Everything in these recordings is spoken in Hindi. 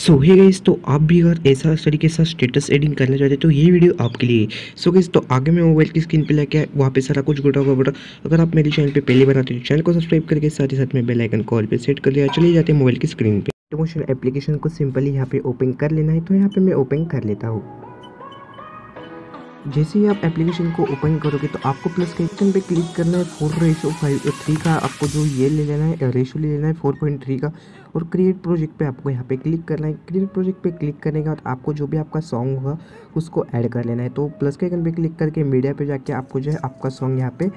सो हे गाइस, तो आप भी अगर ऐसा इस तरीके से स्टेटस एडिंग करना चाहते हैं तो ये वीडियो आपके लिए। सो गाइस, तो आगे मैं मोबाइल की स्क्रीन पे लेके आया, वहाँ पे सारा कुछ गोटा होगा। अगर आप मेरे चैनल पे पहले बनाते हो तो चैनल को सब्सक्राइब करके साथ ही साथ में बेल आइकन कॉल पे सेट कर लिया। चलिए जाते हैं मोबाइल की स्क्रीन पे। प्रमोशन एप्लीकेशन को सिंपली यहाँ पे ओपन कर लेना है, तो यहाँ पे मैं ओपन कर लेता हूँ। जैसे ही आप एप्लीकेशन को ओपन करोगे तो आपको प्लस के आइकन पे क्लिक करना है। 4:5:3 का आपको जो ये ले लेना है, रेशो ले लेना है 4.3 का, और क्रिएट प्रोजेक्ट पे आपको यहाँ पे क्लिक करना है। क्रिएट प्रोजेक्ट पे क्लिक करने के बाद आपको जो भी आपका सॉन्ग होगा उसको ऐड कर लेना है। तो प्लस के आइकन पे क्लिक करके मीडिया पे जाके आपको जो है आपका सॉन्ग यहाँ पे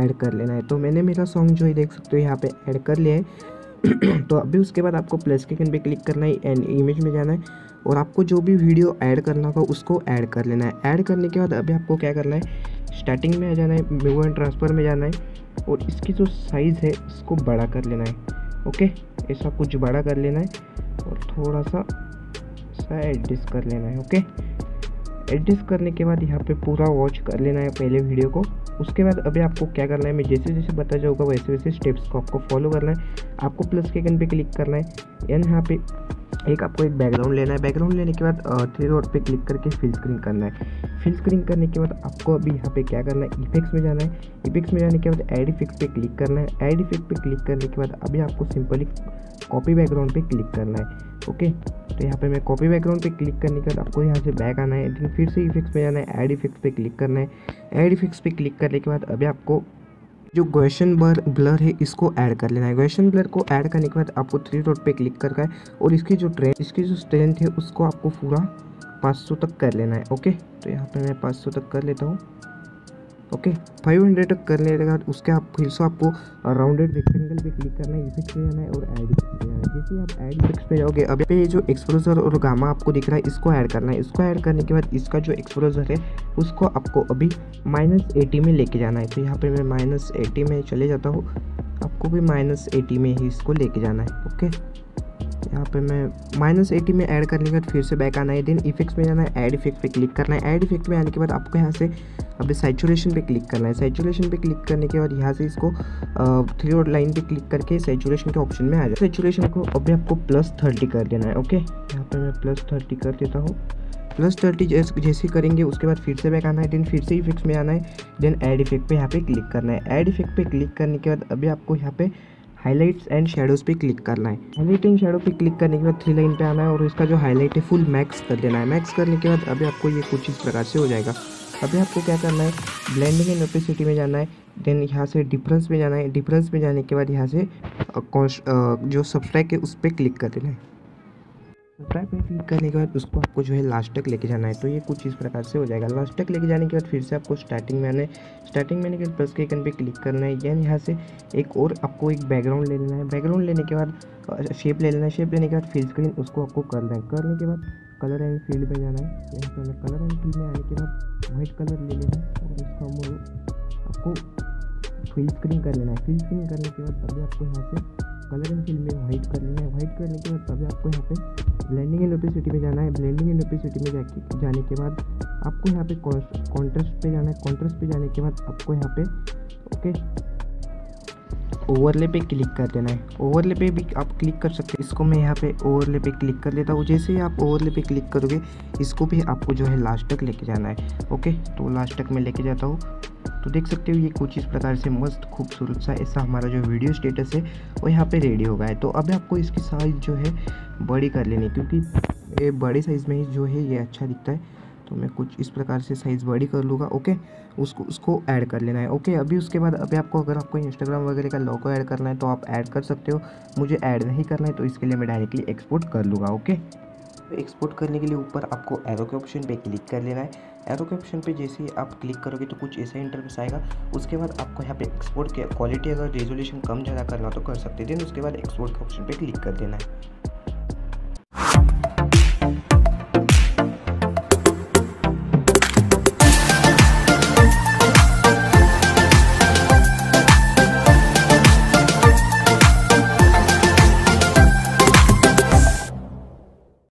ऐड कर लेना है। तो मैंने मेरा सॉन्ग जो है देख सकते हो यहाँ पे ऐड कर लिया है। तो अभी उसके बाद आपको प्लस के आइकन पे क्लिक करना है एंड इमेज में जाना है और आपको जो भी वीडियो ऐड करना होगा उसको ऐड कर लेना है। ऐड करने के बाद अभी आपको क्या करना है, स्टार्टिंग में आ जाना है, मूव एंड ट्रांसफ़र में जाना है और इसकी जो साइज़ है उसको बड़ा कर लेना है। ओके, ऐसा कुछ बड़ा कर लेना है और थोड़ा सा एडजस्ट कर लेना है। ओके, एडजस्ट करने के बाद यहाँ पे पूरा वॉच कर लेना है पहले वीडियो को। उसके बाद अभी आपको क्या करना है, मैं जैसे जैसे बता जाऊँगा वैसे वैसे स्टेप्स को आपको फॉलो करना है। आपको प्लस के आइकन पे क्लिक करना है एंड यहाँ पे आपको एक बैकग्राउंड लेना है। बैकग्राउंड लेने के बाद 3 डॉट पे क्लिक करके फिल स्क्रीन करना है। फिल स्क्रीन करने के बाद आपको अभी यहाँ पे क्या करना है, इफेक्ट्स में जाना है। इफेक्ट्स में जाने के बाद ऐड इफेक्ट्स पे क्लिक करना है। ऐड इफेक्ट पे क्लिक करने के बाद अभी आपको सिंपली कॉपी बैकग्राउंड पे क्लिक करना है। ओके, तो यहाँ पे मैं कॉपी बैकग्राउंड पे क्लिक करने के बाद आपको यहाँ से बैक आना है, लेकिन फिर से इफेक्ट्स में जाना है, ऐड इफेक्ट्स पे क्लिक करना है। ऐड इफेक्ट्स पे क्लिक करने के बाद अभी आपको जो गॉसियन ब्लर है इसको ऐड कर लेना है। गॉसियन ब्लर को ऐड करने के बाद आपको 3 डॉट पे क्लिक करना है और इसकी जो स्ट्रेंथ है उसको आपको पूरा 500 तक कर लेना है। ओके, तो यहाँ पे मैं 500 तक कर लेता हूँ। ओके, 500 तक कर लेने के बाद उसके आप फिर से आपको राउंडेड रेक्टेंगल पे क्लिक करना है, इफेक्ट में जाना है और ऐड इफेक्ट में जाना है। जैसे आप ऐड इफेक्ट्स पे जाओगे अब पे जो एक्सपोजर और गामा आपको दिख रहा है इसको ऐड करना है। इसको ऐड करने के बाद इसका जो एक्सपोजर है उसको आपको अभी -80 में लेके जाना है। तो यहाँ पर मैं -80 में चले जाता हूँ, आपको भी -80 में ही इसको लेके जाना है। ओके, यहाँ पे मैं -80 में ऐड करने के बाद फिर से बैक आना है, देन इफेक्ट्स में जाना है, ऐड इफेक्ट पे क्लिक करना है। ऐड इफेक्ट में आने के बाद आपको यहाँ से अभी सैचुरेशन पे क्लिक करना है। सैचुरेशन पे क्लिक करने के बाद यहाँ से इसको 3 लाइन पे क्लिक करके सैचुरेशन के ऑप्शन में आ जाए। सैचुरेशन को अभी आपको +30 कर देना है। ओके, यहाँ पर मैं +30 कर देता हूँ। +30 जैसे करेंगे उसके बाद फिर से बैक आना है, देन फिर से इफेक्ट्स में आना है, देन ऐड इफेक्ट पे यहाँ पे क्लिक करना है। ऐड इफेक्ट पे क्लिक करने के बाद अभी आपको यहाँ पे हाईलाइट्स एंड शेडोज़ पे क्लिक करना है। हाईलाइट एंड शेडो पे क्लिक करने के बाद 3 लाइन पे आना है और इसका जो हाईलाइट है फुल मैक्स कर देना है। मैक्स करने के बाद अभी आपको ये कुछ इस प्रकार से हो जाएगा। अभी आपको क्या करना है, ब्लेंडिंग एंड ऑपेसिटी में जाना है, देन यहाँ से डिफरेंस में जाना है। डिफरेंस में जाने के बाद यहाँ से जो सब्सट्रैक्ट है उस पर क्लिक कर देना है। सब्सट्रैक्ट पे क्लिक करने के बाद उसको आपको जो है लास्ट तक लेके जाना है। तो ये कुछ इस प्रकार से हो जाएगा। लास्ट तक लेके जाने के बाद फिर से आपको स्टार्टिंग में आना है। स्टार्टिंग में आने के बाद प्लस के आइकन पे क्लिक करना है, यानी यहाँ से एक और आपको एक बैकग्राउंड ले लेना है। बैकग्राउंड लेने के बाद शेप ले लेना है। शेप लेने के बाद फिल स्क्रीन उसको आपको करना है। करने के बाद कलर एंड फील्ड में जाना है। यहाँ पर कलर एंड फील्ड में आने के बाद वाइट कलर ले लेना है और उसको आपको फिल स्क्रीन कर लेना है। फिल स्क्रीन करने के बाद अभी आपको यहाँ से कलर एंड फील्ड में वाइट कर लेना है। वाइट करने के बाद तभी आपको यहाँ पे ब्लेंडिंग एंड ऑपेसिटी में जाना है। ब्लेंडिंग एंड ऑपेसिटी में जाने के बाद आपको यहाँ पे कॉन्ट्रास्ट पे जाना है। कॉन्ट्रास्ट पे जाने के बाद आपको यहाँ पे ओके ओवरले पे क्लिक कर देना है। ओवरले पे भी आप क्लिक कर सकते हैं। इसको मैं यहाँ पे ओवरले पे क्लिक कर लेता हूँ। जैसे ही आप ओवरले पे क्लिक करोगे इसको भी आपको जो है लास्ट तक लेके जाना है। ओके, तो लास्ट तक मैं लेके जाता हूँ। तो देख सकते हो ये कुछ इस प्रकार से मस्त खूबसूरत सा ऐसा हमारा जो वीडियो स्टेटस है वो यहाँ पे रेडी हो गया है। तो अब आपको इसकी साइज़ जो है बड़ी कर लेनी, क्योंकि ये बड़े साइज़ में ही जो है ये अच्छा दिखता है। तो मैं कुछ इस प्रकार से साइज़ बड़ी कर लूँगा। ओके, उसको ऐड कर लेना है। ओके, अभी उसके बाद अभी आपको अगर आपको इंस्टाग्राम वगैरह का लोगो ऐड करना है तो आप ऐड कर सकते हो। मुझे ऐड नहीं करना है तो इसके लिए मैं डायरेक्टली एक्सपोर्ट कर लूँगा। ओके, एक्सपोर्ट करने के लिए ऊपर आपको एरो के ऑप्शन पे क्लिक कर लेना है। एरो के ऑप्शन पे जैसे ही आप क्लिक करोगे तो कुछ ऐसा इंटरफेस आएगा। उसके बाद आपको यहाँ पे एक्सपोर्ट की क्वालिटी अगर रेजोल्यूशन कम ज़्यादा करना तो कर सकते हैं। देन उसके बाद एक्सपोर्ट के ऑप्शन पे क्लिक कर देना है।